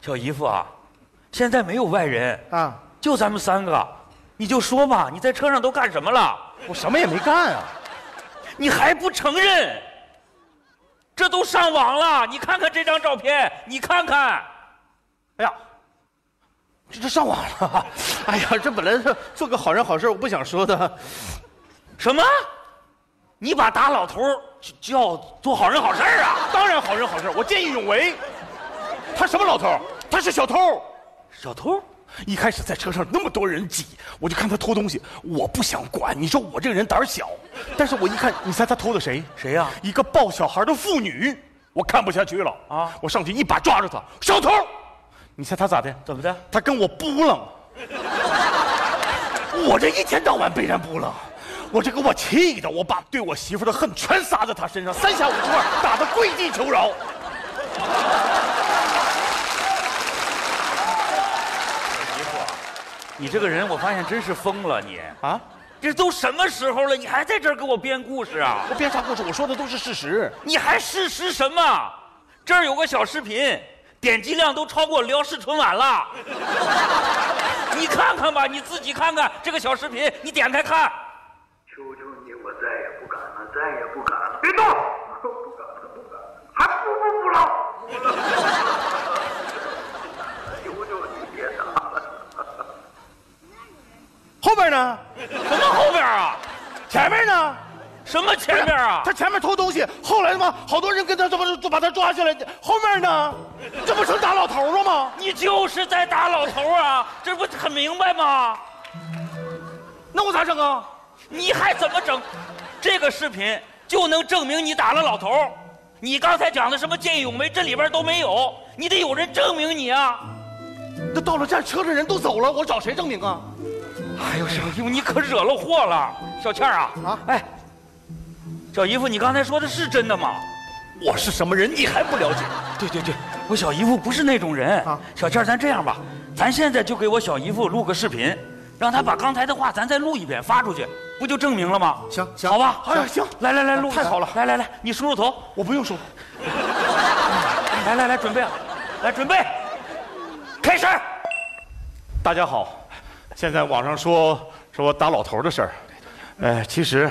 小姨夫啊，现在没有外人啊，就咱们三个，你就说吧，你在车上都干什么了？我什么也没干啊。你还不承认？这都上网了，你看看这张照片，你看看。哎呀，这上网了。哎呀，这本来是做个好人好事，我不想说的。什么？你把打老头就要做好人好事啊？当然好人好事，我见义勇为。他什么老头？他是小偷。小偷？一开始在车上那么多人挤，我就看他偷东西，我不想管。你说我这个人胆小，但是我一看，你猜他偷的谁？谁呀？一个抱小孩的妇女，我看不下去了啊！我上去一把抓住他，小偷！你猜他咋的？怎么的？他跟我扑棱。我这一天到晚被人扑棱，我这给我气的，我把对我媳妇的恨全撒在他身上，3下5除2打得跪地求饶。你这个人，我发现真是疯了你啊！这都什么时候了，你还在这儿给我编故事啊？我编啥故事？我说的都是事实。你还事实什么？这儿有个小视频，点击量都超过《辽视春晚》了。你看看吧，你自己看看这个小视频，你点开看。求求你，我再也不敢了，再也不敢了！别动！不敢了，不敢了，还不了。后边呢？什么后边啊？前面呢？什么前面啊？他前面偷东西，后来他妈好多人跟他这不把他抓起来，后面呢？这不成打老头了吗？你就是在打老头啊！这不很明白吗？那我咋整啊？你还怎么整？这个视频就能证明你打了老头。你刚才讲的什么见义勇为，这里边都没有，你得有人证明你啊。那到了站，车的人都走了，我找谁证明啊？哎呦，小姨夫，你可惹了祸了，小倩啊！啊，哎，小姨夫，你刚才说的是真的吗？我是什么人，你还不了解？对对对，我小姨夫不是那种人啊。小倩，咱这样吧，咱现在就给我小姨夫录个视频，让他把刚才的话咱再录一遍发出去，不就证明了吗？行行，好吧，哎呀，行，来来来，录，太好了，来来来，你梳梳头，我不用梳。来来来，准备，来准备，开始。大家好。现在网上说我打老头的事儿，其实，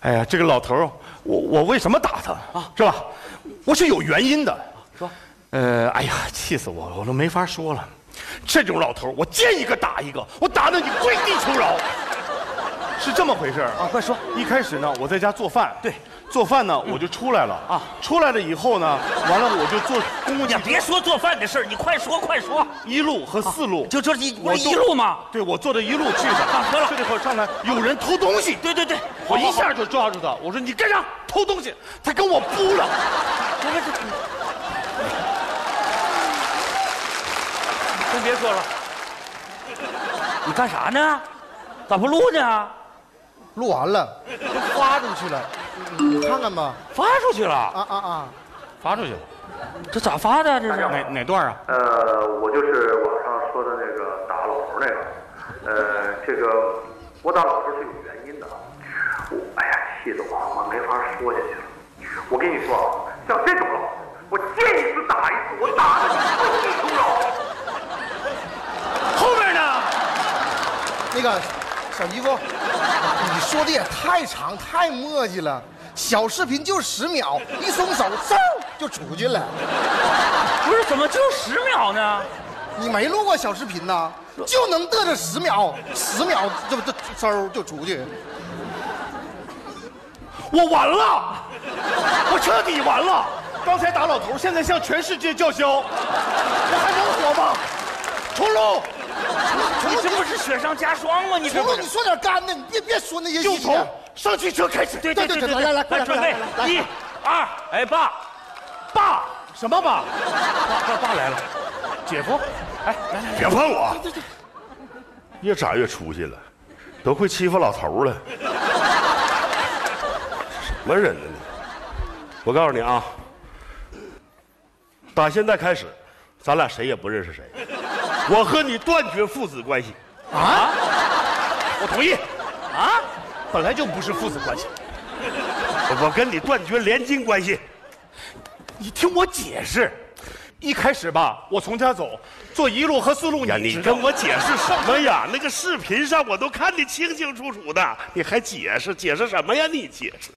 哎呀，这个老头，我为什么打他啊？是吧？我是有原因的。说，哎呀，气死我了，我都没法说了。这种老头，我见一个打一个，我打得你跪地求饶。是这么回事啊？快说。一开始呢，我在家做饭。对。做饭呢，我就出来了啊！出来了以后呢，完了我就坐公共汽车。别说做饭的事儿，你快说快说！1路和4路，就是1路嘛。对，我坐着1路去的。上车了，这会儿上来有人偷东西。对对对，我一下就抓住他。我说你干啥？偷东西！他跟我扑了。真别说了，你干啥呢？咋不录呢？录完了，都发出去了。你看看吧，发出去了啊！发出去了，这咋发的？这是哪段啊？我就是网上说的那个打老头那个，这个我打老头是有原因的。哎呀，气得我没法说下去了。我跟你说啊，像这种老头，我见一次打一次，我打的你跪地求饶。后面呢？那个小姨夫。你说的也太长太磨叽了，小视频就10秒，一松手，嗖就出去了。不是，怎么就10秒呢？你没录过小视频呢，就能得着10秒，10秒这嗖就出去。我完了，我彻底完了。刚才打老头，现在向全世界叫嚣，我还能活吗？重录。你这不是雪上加霜吗？你这，你说点干的，你别说那些。就从上汽车开始。对对对对，来来来，准备1、2，哎爸，爸什么爸？爸来了，姐夫，哎来来，别碰我。对对，越长越出息了，都会欺负老头了。什么人呢你？我告诉你啊，打现在开始，咱俩谁也不认识谁。我和你断绝父子关系啊！我同意啊！本来就不是父子关系，我跟你断绝连襟关系。你听我解释，一开始吧，我从家走，坐一路和四路。呀，你跟我解释什么呀？那个视频上我都看得清清楚楚的，你还解释什么呀？你解释。